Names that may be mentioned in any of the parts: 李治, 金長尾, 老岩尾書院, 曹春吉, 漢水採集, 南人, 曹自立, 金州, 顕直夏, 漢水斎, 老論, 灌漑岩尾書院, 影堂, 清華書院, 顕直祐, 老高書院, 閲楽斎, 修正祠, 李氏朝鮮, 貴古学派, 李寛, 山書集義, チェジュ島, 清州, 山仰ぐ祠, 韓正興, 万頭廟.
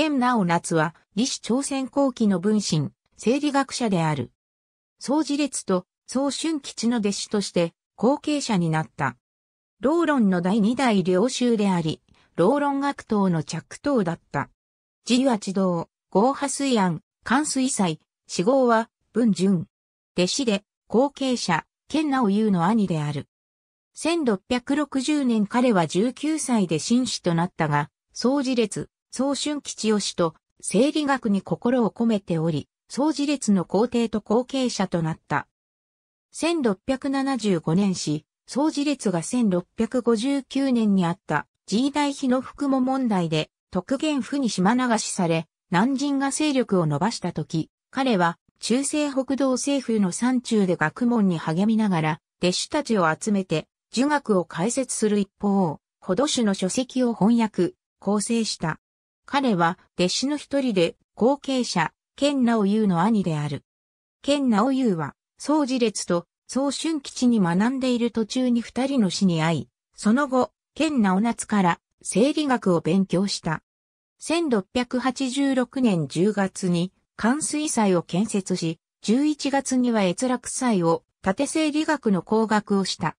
顕直夏は、李氏朝鮮後期の文臣、政理学者である。曹自立と曹春吉の弟子として、後継者になった。老論の第二代領袖であり、老論学党の着頭だった。字は知道、号は水安、漢水斎、氏号は文順。弟子で、後継者、顕直祐の兄である。1660年彼は19歳で進士となったが、曹自立、曹春吉を師と、政理学に心を込めており、曹自立の後弟と後継者となった。1675年死、曹自立が1659年にあった、時代妃の服喪問題で、徳元府に島流しされ、南人が勢力を伸ばした時、彼は、中西北道政府の山中で学問に励みながら、弟子たちを集めて、儒学を解説する一方、法度史の書籍を翻訳、構成した。彼は、弟子の一人で、後継者、顕直祐の兄である。顕直祐は、曹自立と曹春吉に学んでいる途中に二人の師に会い、その後、顕直夏から政理学を勉強した。1686年10月に、漢水斎を建設し、11月には閲楽斎を建て政理学の講学をした。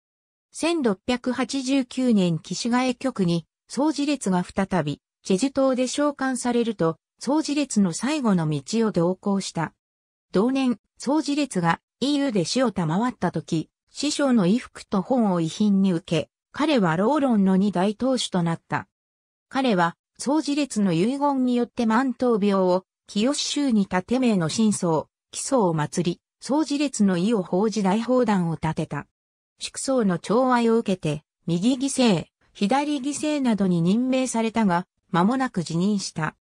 1689年岸ヶ江局に曹自立が再び、チェジュ島で召喚されると、曹自立の最後の道を同行した。同年、曹自立が EU で師を賜った時、師匠の衣服と本を遺品に受け、彼は老論の二代当主となった。彼は、曹自立の遺言によって万頭廟を、清州に建て名の神僧、貴僧を祭り、曹自立の意を報じ大法壇を建てた。宿僧の寵愛を受けて、右義聖、左義聖などに任命されたが、間もなく辞任した。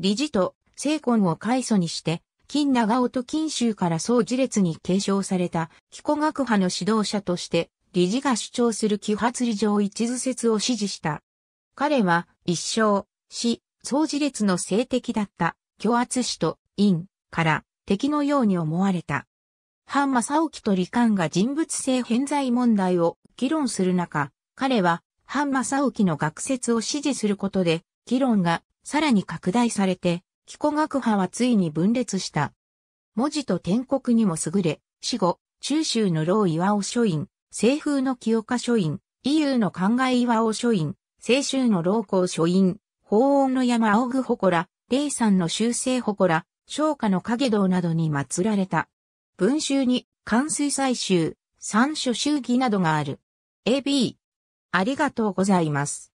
李治と成婚を開祖にして、金長尾と金州から曹自立に継承された、貴古学派の指導者として、李治が主張する奇発理上一図説を支持した。彼は、一生、死、曹自立の政敵だった、虚圧氏と陰から敵のように思われた。韓正興と李寛が人物性偏在問題を議論する中、彼は韓正興の学説を支持することで、議論がさらに拡大されて、貴古学派はついに分裂した。文字と篆刻にも優れ、死後、中州の老岩尾書院、西風の清華書院、伊遊の灌漑岩尾書院、西州の老高書院、法音の山仰ぐ祠、霊山の修正祠、商家の影堂などに祀られた。文集に、漢水採集、山書集義などがある。AB。ありがとうございます。